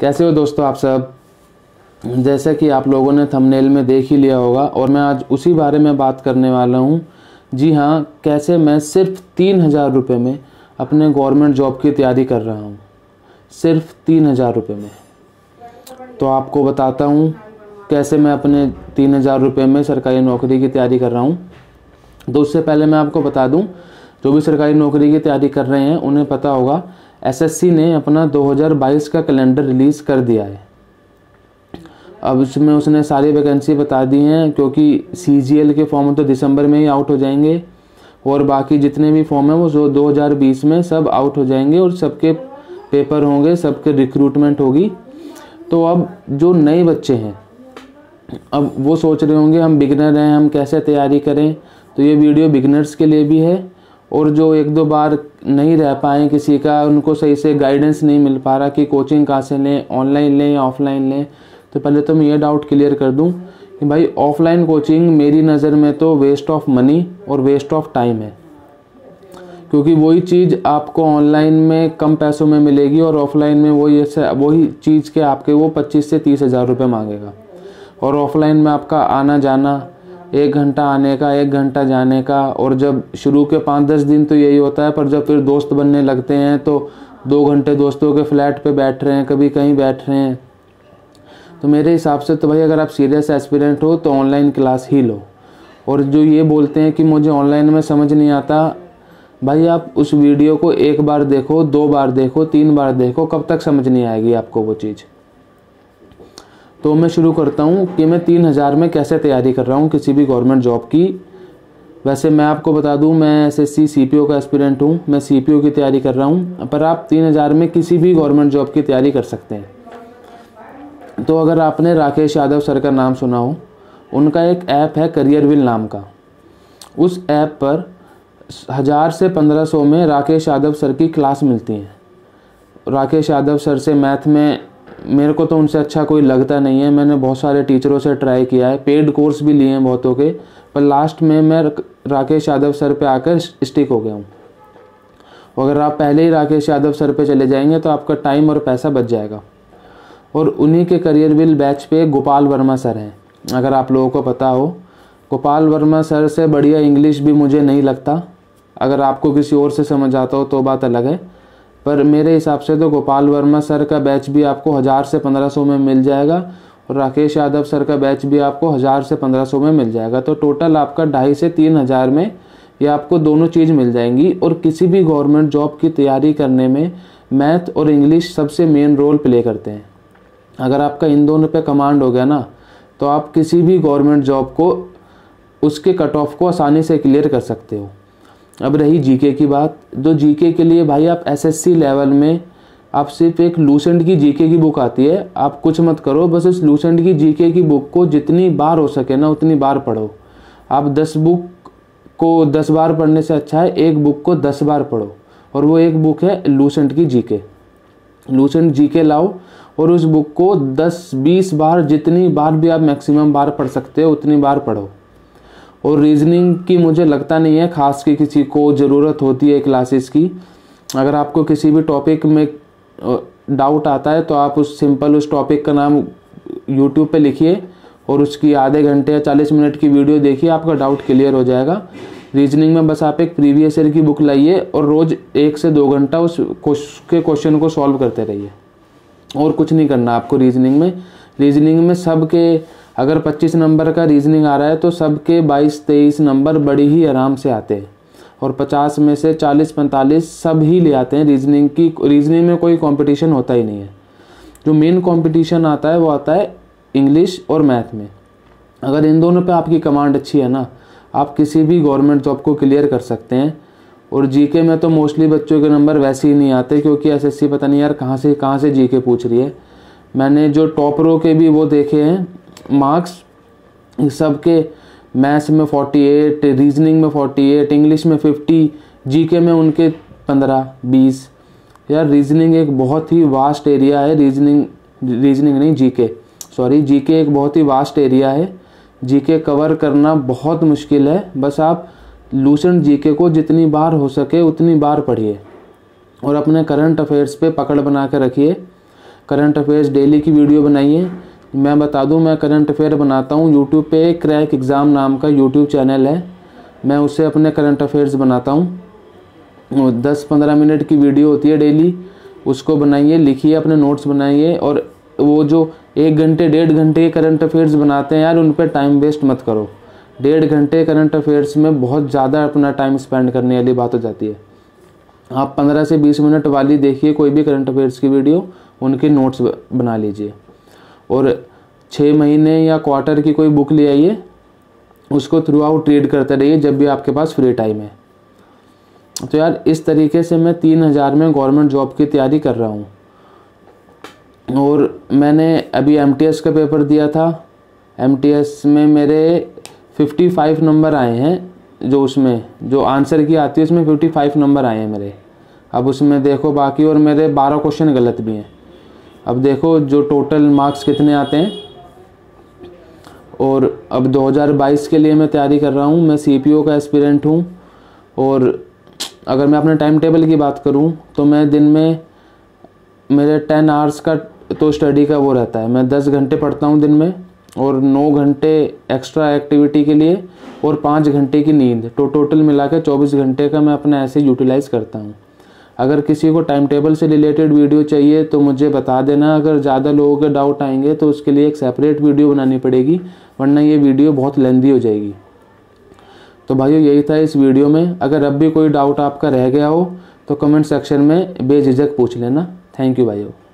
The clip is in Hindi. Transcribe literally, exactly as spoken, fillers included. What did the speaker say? कैसे हो दोस्तों आप सब। जैसे कि आप लोगों ने थंबनेल में देख ही लिया होगा और मैं आज उसी बारे में बात करने वाला हूं। जी हां, कैसे मैं सिर्फ तीन हज़ार रुपये में अपने गवर्नमेंट जॉब की तैयारी कर रहा हूं, सिर्फ तीन हज़ार रुपये में। तो आपको बताता हूं कैसे मैं अपने तीन हज़ार रुपये में सरकारी नौकरी की तैयारी कर रहा हूं। तो उससे पहले मैं आपको बता दूं, जो भी सरकारी नौकरी की तैयारी कर रहे हैं उन्हें पता होगा एसएससी ने अपना दो हज़ार बाईस का कैलेंडर रिलीज़ कर दिया है। अब इसमें उसने सारी वैकेंसी बता दी हैं, क्योंकि सीजीएल के फॉर्म तो दिसंबर में ही आउट हो जाएंगे और बाकी जितने भी फॉर्म हैं वो दो हज़ार बीस में सब आउट हो जाएंगे और सबके पेपर होंगे, सबके रिक्रूटमेंट होगी। तो अब जो नए बच्चे हैं, अब वो सोच रहे होंगे हम बिगनर हैं, हम कैसे तैयारी करें। तो ये वीडियो बिगनर्स के लिए भी है और जो एक दो बार नहीं रह पाए किसी का, उनको सही से गाइडेंस नहीं मिल पा रहा कि कोचिंग कहाँ से लें, ऑनलाइन लें या ऑफ़लाइन लें। तो पहले तो मैं ये डाउट क्लियर कर दूं कि भाई ऑफ़लाइन कोचिंग मेरी नज़र में तो वेस्ट ऑफ मनी और वेस्ट ऑफ टाइम है, क्योंकि वही चीज़ आपको ऑनलाइन में कम पैसों में मिलेगी और ऑफ़लाइन में वही वही चीज़ के आपके वो पच्चीस से तीस हज़ार रुपये मांगेगा। और ऑफ़लाइन में आपका आना जाना, एक घंटा आने का, एक घंटा जाने का, और जब शुरू के पाँच दस दिन तो यही होता है, पर जब फिर दोस्त बनने लगते हैं तो दो घंटे दोस्तों के फ्लैट पे बैठ रहे हैं, कभी कहीं बैठ रहे हैं। तो मेरे हिसाब से तो भाई अगर आप सीरियस एस्पिरेंट हो तो ऑनलाइन क्लास ही लो। और जो ये बोलते हैं कि मुझे ऑनलाइन में समझ नहीं आता, भाई आप उस वीडियो को एक बार देखो, दो बार देखो, तीन बार देखो, कब तक समझ नहीं आएगी आपको वो चीज़। तो मैं शुरू करता हूँ कि मैं तीन हज़ार में कैसे तैयारी कर रहा हूँ किसी भी गवर्नमेंट जॉब की। वैसे मैं आपको बता दूँ, मैं एसएससी सीपीओ का एस्पिरेंट हूँ, मैं सीपीओ की तैयारी कर रहा हूँ, पर आप तीन हज़ार में किसी भी गवर्नमेंट जॉब की तैयारी कर सकते हैं। तो अगर आपने राकेश यादव सर का नाम सुना हो, उनका एक ऐप है करियर विल नाम का। उस ऐप पर हज़ार से पंद्रह सौ में राकेश यादव सर की क्लास मिलती हैं। राकेश यादव सर से मैथ में मेरे को तो उनसे अच्छा कोई लगता नहीं है, मैंने बहुत सारे टीचरों से ट्राई किया है, पेड कोर्स भी लिए हैं बहुतों के, पर लास्ट में मैं राकेश यादव सर पे आकर स्टिक हो गया हूँ। अगर आप पहले ही राकेश यादव सर पे चले जाएंगे तो आपका टाइम और पैसा बच जाएगा। और उन्हीं के करियर विल बैच पे गोपाल वर्मा सर हैं, अगर आप लोगों को पता हो। गोपाल वर्मा सर से बढ़िया इंग्लिश भी मुझे नहीं लगता, अगर आपको किसी और से समझ आता हो तो बात अलग है, पर मेरे हिसाब से तो गोपाल वर्मा सर का बैच भी आपको हज़ार से पंद्रह सौ में मिल जाएगा और राकेश यादव सर का बैच भी आपको हज़ार से पंद्रह सौ में मिल जाएगा। तो टोटल आपका ढाई से तीन हज़ार में ये आपको दोनों चीज़ मिल जाएंगी। और किसी भी गवर्नमेंट जॉब की तैयारी करने में मैथ और इंग्लिश सबसे मेन रोल प्ले करते हैं। अगर आपका इन दोनों पे कमांड हो गया ना, तो आप किसी भी गवर्नमेंट जॉब को, उसके कट ऑफ को आसानी से क्लियर कर सकते हो। अब रही जीके की बात, तो जीके के लिए भाई आप एसएससी लेवल में आप सिर्फ एक लूसेंट की जीके की बुक आती है, आप कुछ मत करो, बस उस लूसेंट की जीके की बुक को जितनी बार हो सके ना उतनी बार पढ़ो। आप दस बुक को दस बार पढ़ने से अच्छा है एक बुक को दस बार पढ़ो, और वो एक बुक है लूसेंट की जीके। लूसेंट जीके लाओ और उस बुक को दस बीस बार, जितनी बार भी आप मैक्सिमम बार पढ़ सकते हो उतनी बार पढ़ो। और रीजनिंग की मुझे लगता नहीं है खास कि किसी को ज़रूरत होती है क्लासेस की। अगर आपको किसी भी टॉपिक में डाउट आता है तो आप उस सिंपल उस टॉपिक का नाम यूट्यूब पे लिखिए और उसकी आधे घंटे या चालीस मिनट की वीडियो देखिए, आपका डाउट क्लियर हो जाएगा। रीजनिंग में बस आप एक प्रीवियस ईयर की बुक लाइए और रोज़ एक से दो घंटा उस के क्वेश्चन को सॉल्व करते रहिए, और कुछ नहीं करना आपको रीजनिंग में। रीजनिंग में सब के अगर पच्चीस नंबर का रीजनिंग आ रहा है तो सबके बाईस तेईस नंबर बड़ी ही आराम से आते हैं, और पचास में से चालीस पैंतालीस सब ही ले आते हैं। रीजनिंग की रीजनिंग में कोई कंपटीशन होता ही नहीं है। जो मेन कंपटीशन आता है वो आता है इंग्लिश और मैथ में। अगर इन दोनों पे आपकी कमांड अच्छी है ना, आप किसी भी गवर्नमेंट जॉब को क्लियर कर सकते हैं। और जीके में तो मोस्टली बच्चों के नंबर वैसे ही नहीं आते, क्योंकि एसएससी पता नहीं यार कहाँ से कहाँ से जीके पूछ रही है। मैंने जो टॉपरों के भी वो देखे हैं मार्क्स, सबके मैथ्स में अड़तालीस, रीजनिंग में अड़तालीस, इंग्लिश में पचास, जीके में उनके पंद्रह बीस। यार रीजनिंग एक बहुत ही वास्ट एरिया है, रीजनिंग रीजनिंग नहीं जीके सॉरी जीके एक बहुत ही वास्ट एरिया है, जीके कवर करना बहुत मुश्किल है। बस आप लूसेंट जीके को जितनी बार हो सके उतनी बार पढ़िए और अपने करंट अफेयर्स पे पकड़ बना के रखिए। करंट अफेयर्स डेली की वीडियो बनाई है। मैं बता दूं, मैं करंट अफेयर बनाता हूं यूट्यूब पे। क्रैक एग्ज़ाम नाम का यूट्यूब चैनल है, मैं उससे अपने करंट अफेयर्स बनाता हूं। दस पंद्रह मिनट की वीडियो होती है डेली, उसको बनाइए, लिखिए, अपने नोट्स बनाइए। और वो जो एक घंटे डेढ़ घंटे के करंट अफेयर्स बनाते हैं यार, उन पर टाइम वेस्ट मत करो। डेढ़ घंटे करंट अफेयर्स में बहुत ज़्यादा अपना टाइम स्पेंड करने वाली बात हो जाती है। आप पंद्रह से बीस मिनट वाली देखिए कोई भी करंट अफेयर्स की वीडियो, उनके नोट्स बना लीजिए। और छः महीने या क्वार्टर की कोई बुक ले आइए, उसको थ्रू आउट रीड करते रहिए जब भी आपके पास फ्री टाइम है। तो यार इस तरीके से मैं तीन हज़ार में गवर्नमेंट जॉब की तैयारी कर रहा हूँ। और मैंने अभी एमटीएस का पेपर दिया था। एमटीएस में मेरे पचपन नंबर आए हैं, जो उसमें जो आंसर की आती है उसमें पचपन नंबर आए हैं मेरे। अब उसमें देखो बाकी, और मेरे बारह क्वेश्चन गलत भी हैं। अब देखो जो टोटल मार्क्स कितने आते हैं। और अब दो हज़ार बाईस के लिए मैं तैयारी कर रहा हूँ। मैं सीपीओ का एस्पिरेंट हूँ। और अगर मैं अपने टाइम टेबल की बात करूँ तो मैं दिन में मेरे टेन आवर्स का तो स्टडी का वो रहता है। मैं दस घंटे पढ़ता हूँ दिन में, और नौ घंटे एक्स्ट्रा एक्टिविटी के लिए, और पाँच घंटे की नींद। तो टोटल मिला के चौबीस घंटे का मैं अपना ऐसे यूटिलाइज़ करता हूँ। अगर किसी को टाइम टेबल से रिलेटेड वीडियो चाहिए तो मुझे बता देना। अगर ज़्यादा लोगों के डाउट आएंगे तो उसके लिए एक सेपरेट वीडियो बनानी पड़ेगी, वरना ये वीडियो बहुत लेंदी हो जाएगी। तो भाइयों यही था इस वीडियो में। अगर अब भी कोई डाउट आपका रह गया हो तो कमेंट सेक्शन में बेझिझक पूछ लेना। थैंक यू भाइयों।